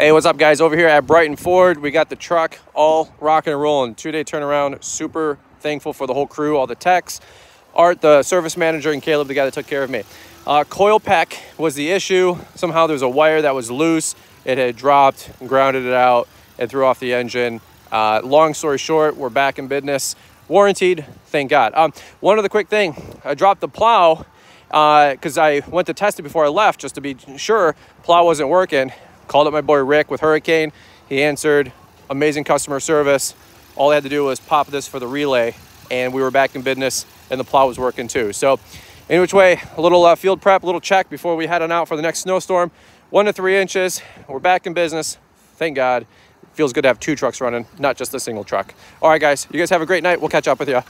Hey, what's up guys? Over here at Brighton Ford, we got the truck all rocking and rolling. Two-day turnaround. Super thankful for the whole crew, all the techs, Art, the service manager, and Caleb, the guy that took care of me. Coil pack was the issue. Somehow there's a wire that was loose. It had dropped, grounded it out, and threw off the engine. Long story short, we're back in business. Warranted, thank God. One other quick thing. I dropped the plow because I went to test it before I left just to be sure. Plow wasn't working. Called up my boy Rick with Hurricane. He answered, amazing customer service. All I had to do was pop this for the relay and we were back in business and the plow was working too. So in which way, a little field prep, a little check before we head on out for the next snowstorm. 1 to 3 inches, we're back in business. Thank God. It feels good to have two trucks running, not just a single truck. All right guys, you guys have a great night. We'll catch up with you.